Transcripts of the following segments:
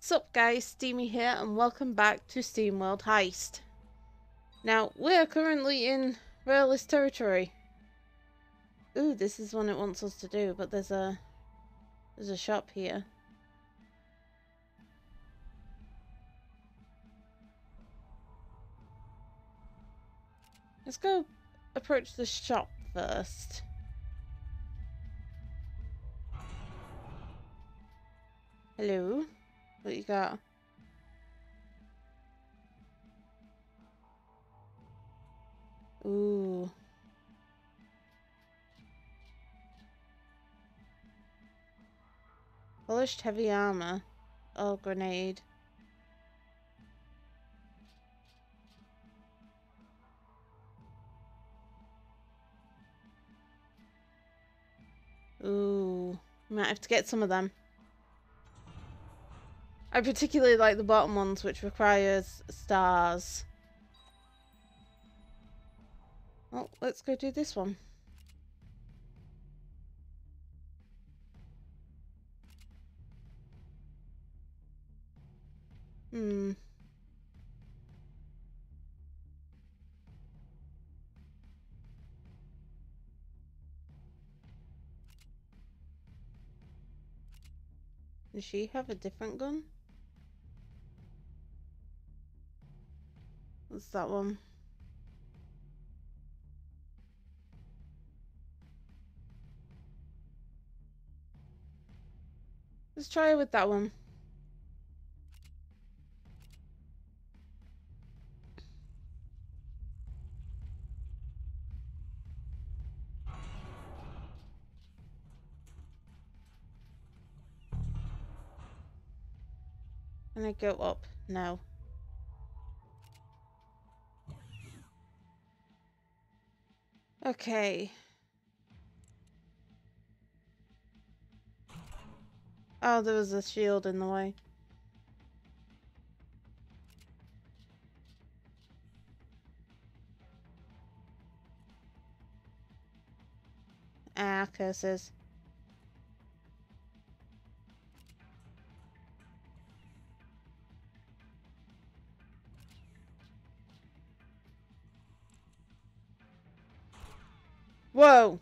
What's up guys, Steamy here and welcome back to Steamworld Heist. Now, we're currently in Royalist territory. Ooh, this is one it wants us to do, but there's a shop here. Let's go approach the shop first. Hello? What you got? Ooh. Polished heavy armor. Oh, grenade. Ooh. Might have to get some of them. I particularly like the bottom ones, which requires stars. Well, let's go do this one. Does she have a different gun? What's that one? Let's try it with that one. Can I go up? No. Okay. Oh, there was a shield in the way. Ah, curses. Whoa!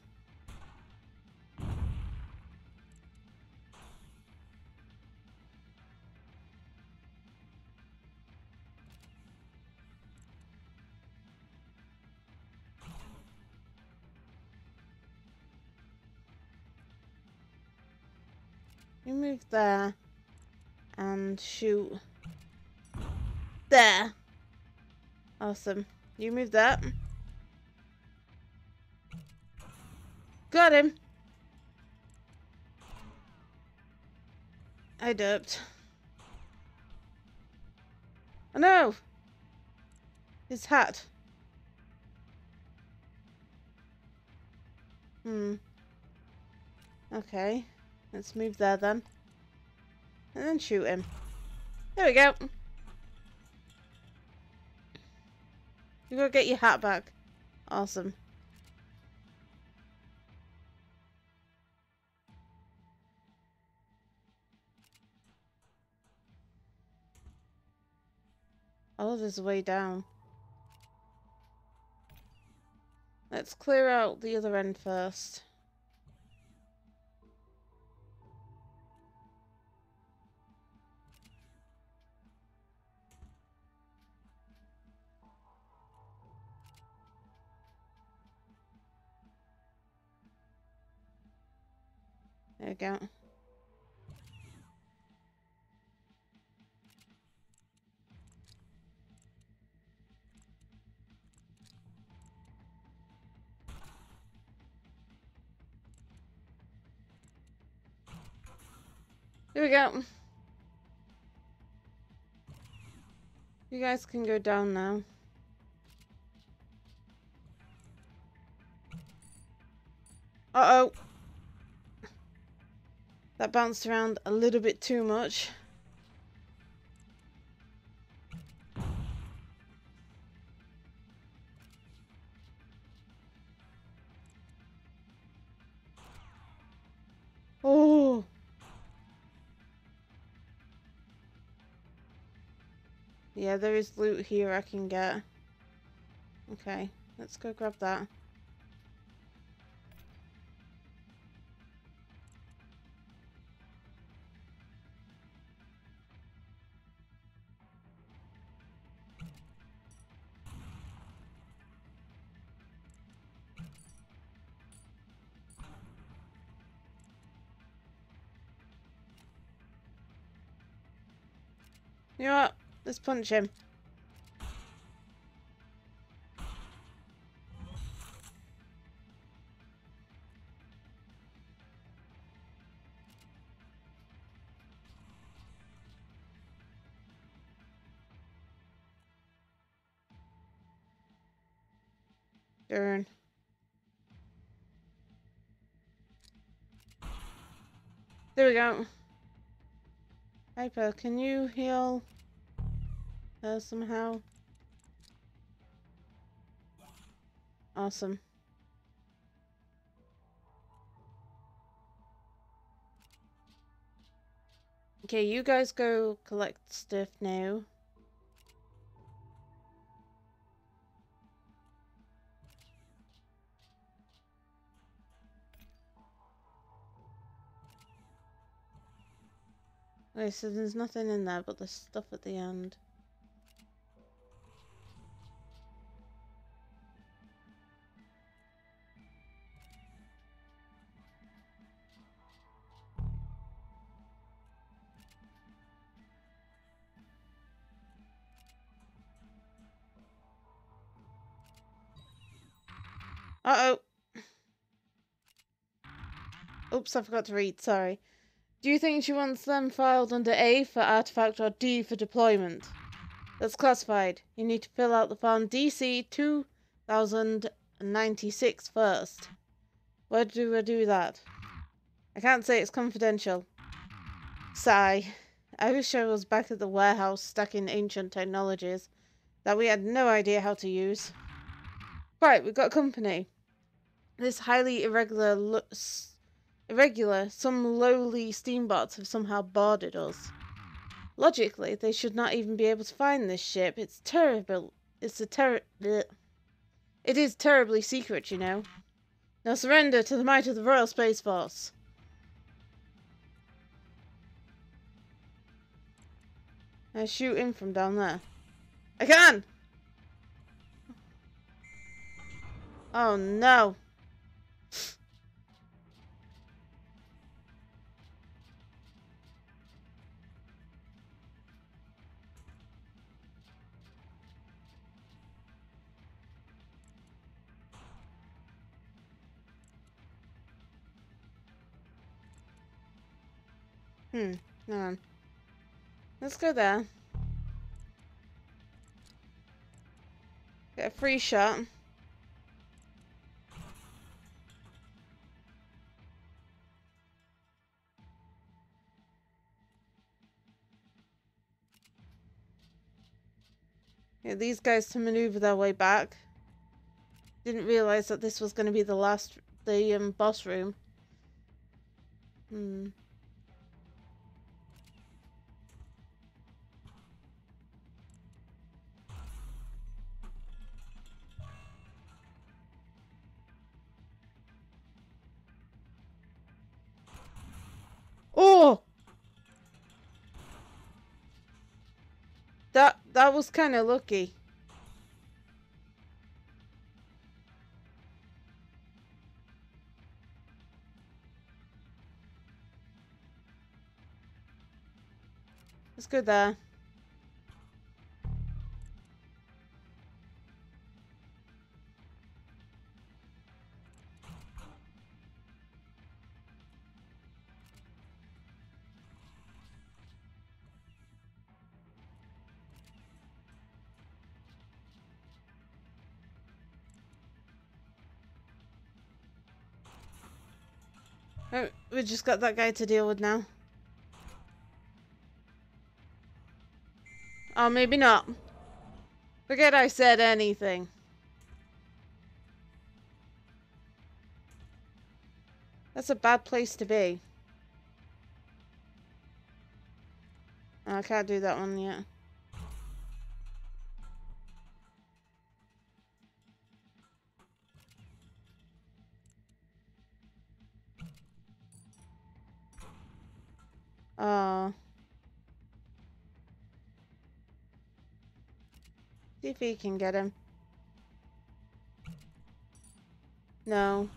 You move there and shoot there. Awesome. You move that. Got him! I derped. Oh no! His hat. Okay. Let's move there then. And then shoot him. There we go! You gotta get your hat back. Awesome. Oh, there's a way down. Let's clear out the other end first. There we go. Here we go. You guys can go down now. Uh-oh. That bounced around a little bit too much. Yeah, there is loot here I can get. Okay, let's go grab that. You know what? Let's punch him. Darn. There we go. Piper, can you heal her somehow? Awesome. Okay, you guys go collect stuff now. Okay, so there's nothing in there but the stuff at the end. Uh-oh. Oops, I forgot to read, sorry. Do you think she wants them filed under A for artifact or D for deployment? That's classified. You need to fill out the form DC 2096 first. Where do I do that? I can't say, it's confidential. Sigh. I wish I was back at the warehouse stacking ancient technologies that we had no idea how to use. Right, we've got company. This highly irregular looks... Irregular, some lowly steambots have somehow boarded us. Logically, they should not even be able to find this ship. It's terrible. It is terribly secret, you know. Now surrender to the might of the Royal Space Force. I shoot him from down there. I can! Oh no! Hang on. Let's go there. Get a free shot. Get these guys to maneuver their way back. Didn't realize that this was going to be the last, the boss room. Oh! That was kind of lucky. Let's go there. Oh, we just got that guy to deal with now. Oh, maybe not. Forget I said anything. That's a bad place to be. Oh, I can't do that one yet. See if he can get him. No.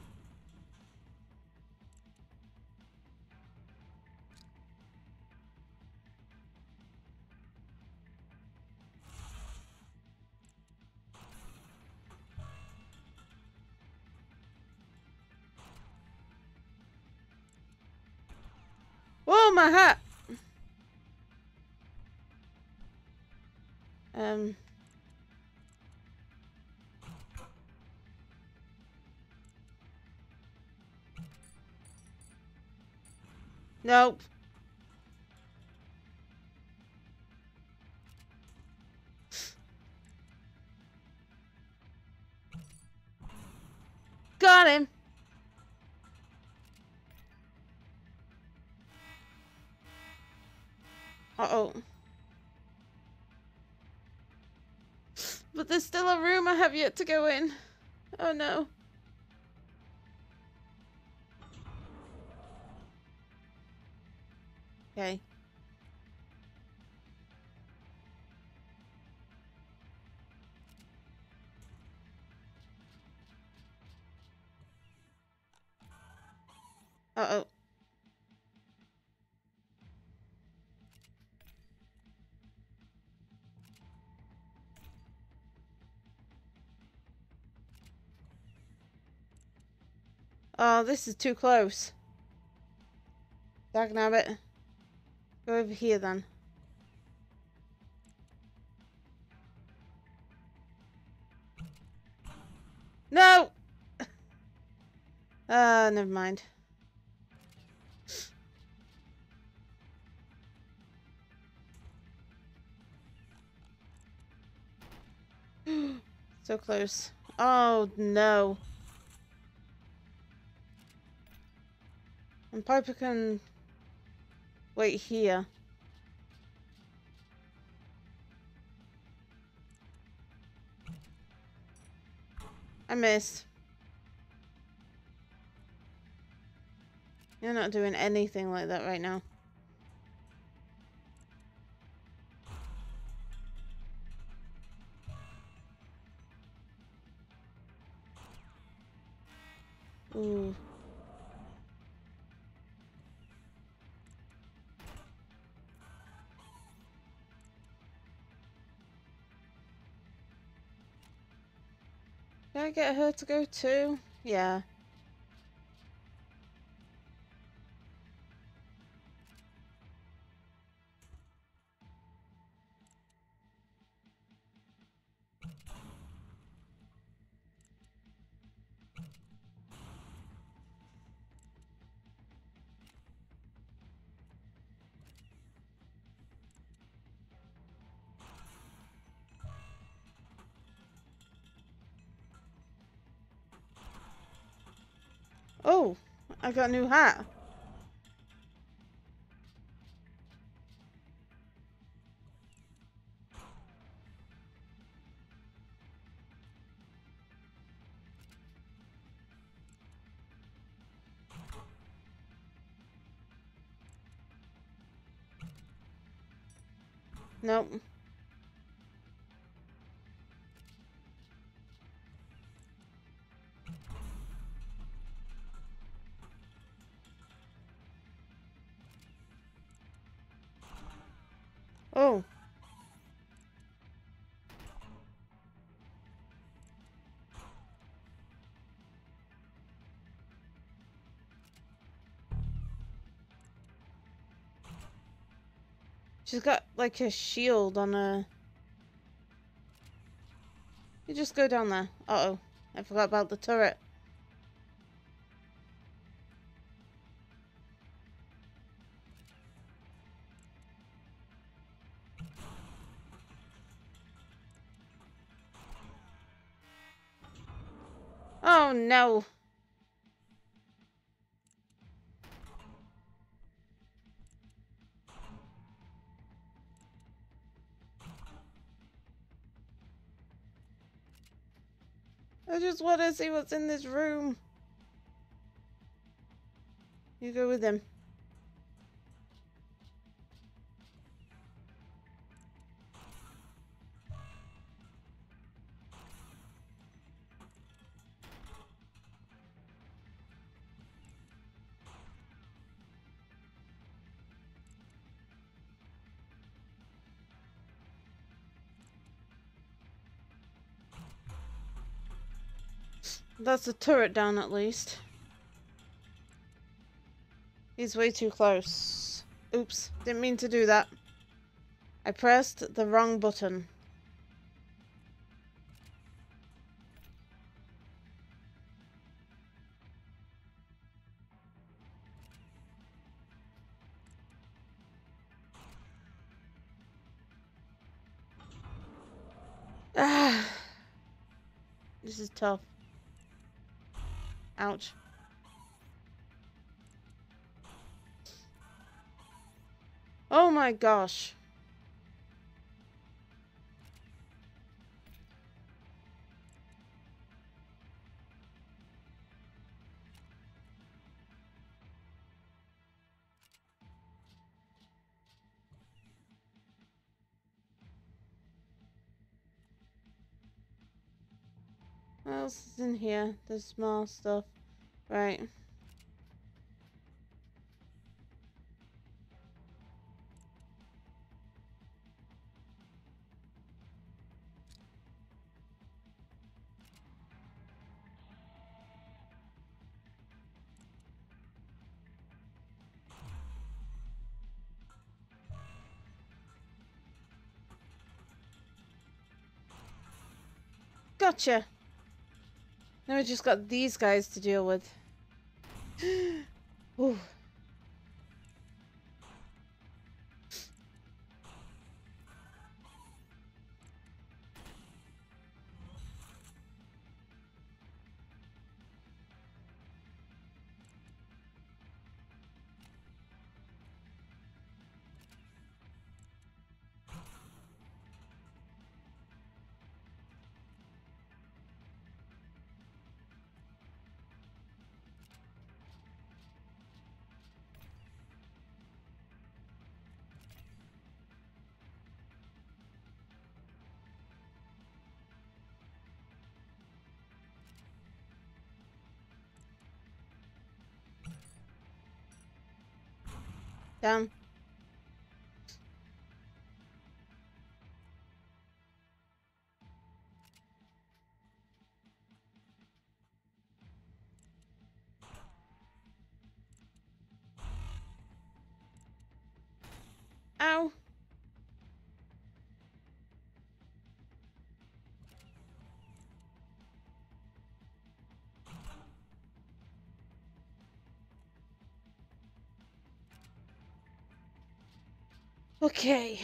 Whoa, my hat! Nope. Got him. Uh-oh. But there's still a room I have yet to go in. Oh no. Okay. Uh-oh. Oh, this is too close. Dagnabbit. Go over here then. No! Never mind. So close. Oh no. And Piper can wait here. I missed. You're not doing anything like that right now. Ooh. Can I get her to go too? Yeah. Oh, I got a new hat. Nope. Oh. She's got like a shield on her. You just go down there. Uh-oh. I forgot about the turret. Oh no. I just want to see what's in this room. You go with him. That's the turret down at least. He's way too close. Oops, didn't mean to do that. I pressed the wrong button. Ah, this is tough. Ouch. Oh my gosh. What else is in here? There's small stuff. Right. Gotcha! Now we just got these guys to deal with. Ooh. Down. Ow. Okay.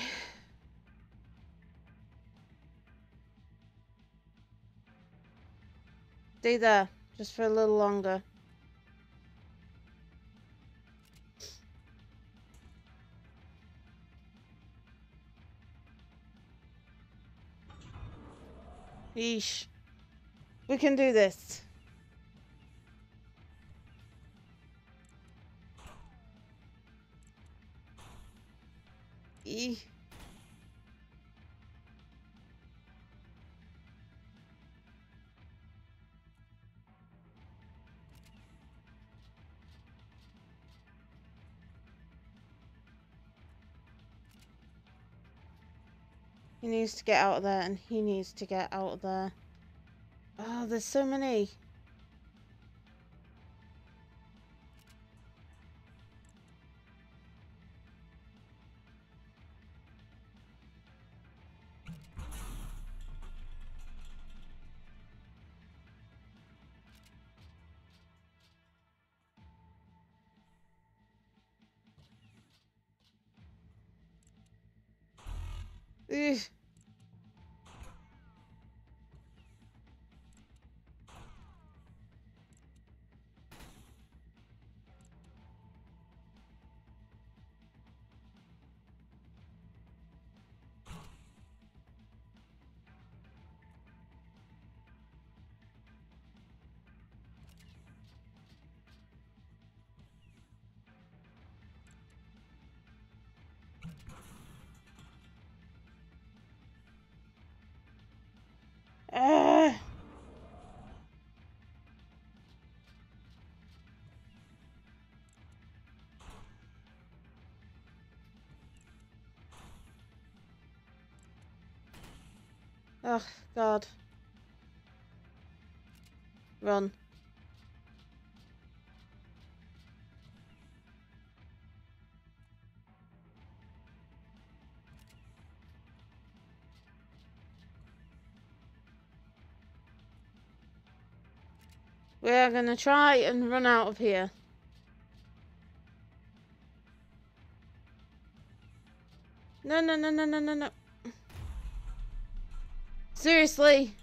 Stay there, just for a little longer. Yeesh. We can do this. He needs to get out of there, and he needs to get out of there. Oh, there's so many. Ugh. Oh, God. Run. We are going to try and run out of here. No, no, no, no, no, no, no. Seriously.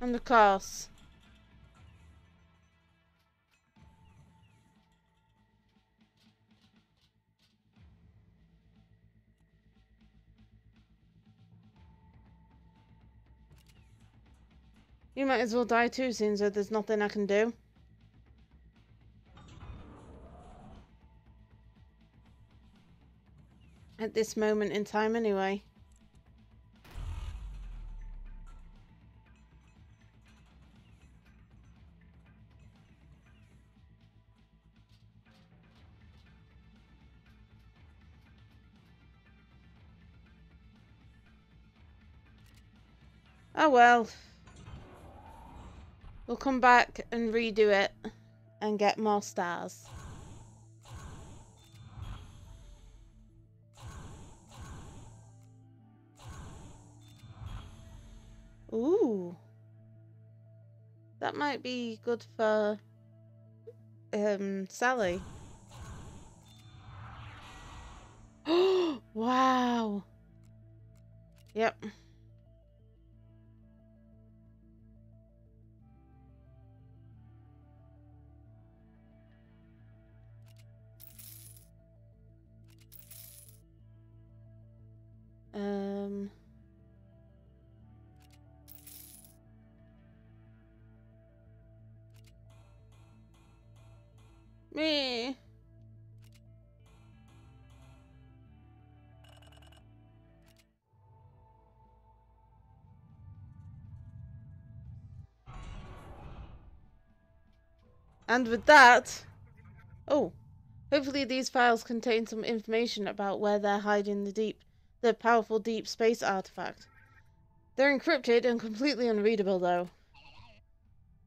And of course. You might as well die too, since there's nothing I can do. At this moment in time, anyway. Oh well. We'll come back and redo it and get more stars. Ooh. That might be good for Sally. Wow. Yep. Me. And with that, oh, hopefully these files contain some information about where they're hiding the powerful deep space artifact. They're encrypted and completely unreadable, though.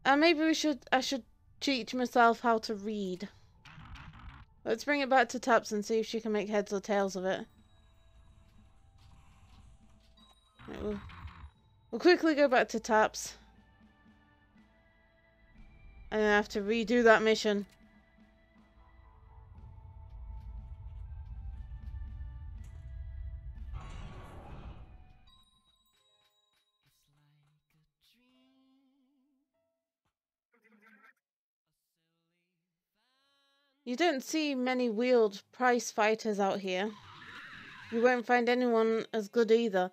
And maybe I should teach myself how to read. Let's bring it back to Taps and see if she can make heads or tails of it. Right, we'll quickly go back to Taps. And I have to redo that mission. You don't see many wheeled prize fighters out here. You won't find anyone as good either.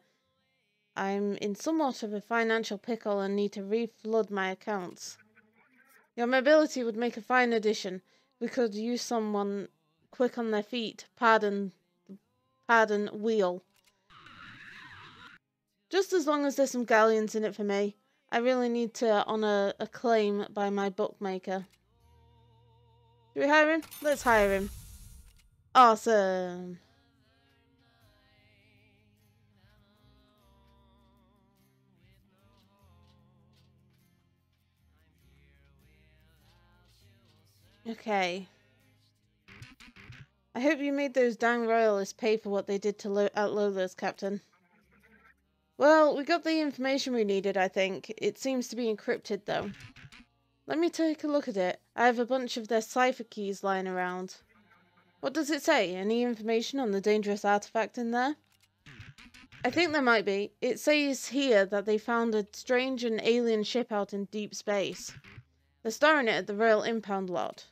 I'm in somewhat of a financial pickle and need to reflood my accounts. Your mobility would make a fine addition. We could use someone quick on their feet. Pardon, wheel. Just as long as there's some galleons in it for me. I really need to honour a claim by my bookmaker. Do we hire him? Let's hire him. Awesome. Okay. I hope you made those dang Royalists pay for what they did to Lola's, Captain. Well, we got the information we needed, I think. It seems to be encrypted, though. Let me take a look at it. I have a bunch of their cipher keys lying around. What does it say? Any information on the dangerous artifact in there? I think there might be. It says here that they found a strange and alien ship out in deep space. They're storing it at the Royal Impound lot.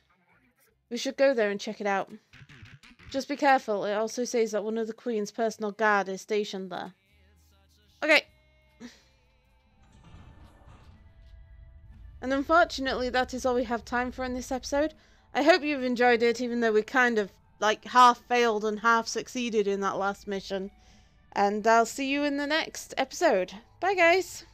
We should go there and check it out. Just be careful. It also says that one of the Queen's personal guard is stationed there. Okay. And unfortunately, that is all we have time for in this episode. I hope you've enjoyed it, even though we kind of, like, half failed and half succeeded in that last mission. And I'll see you in the next episode. Bye, guys!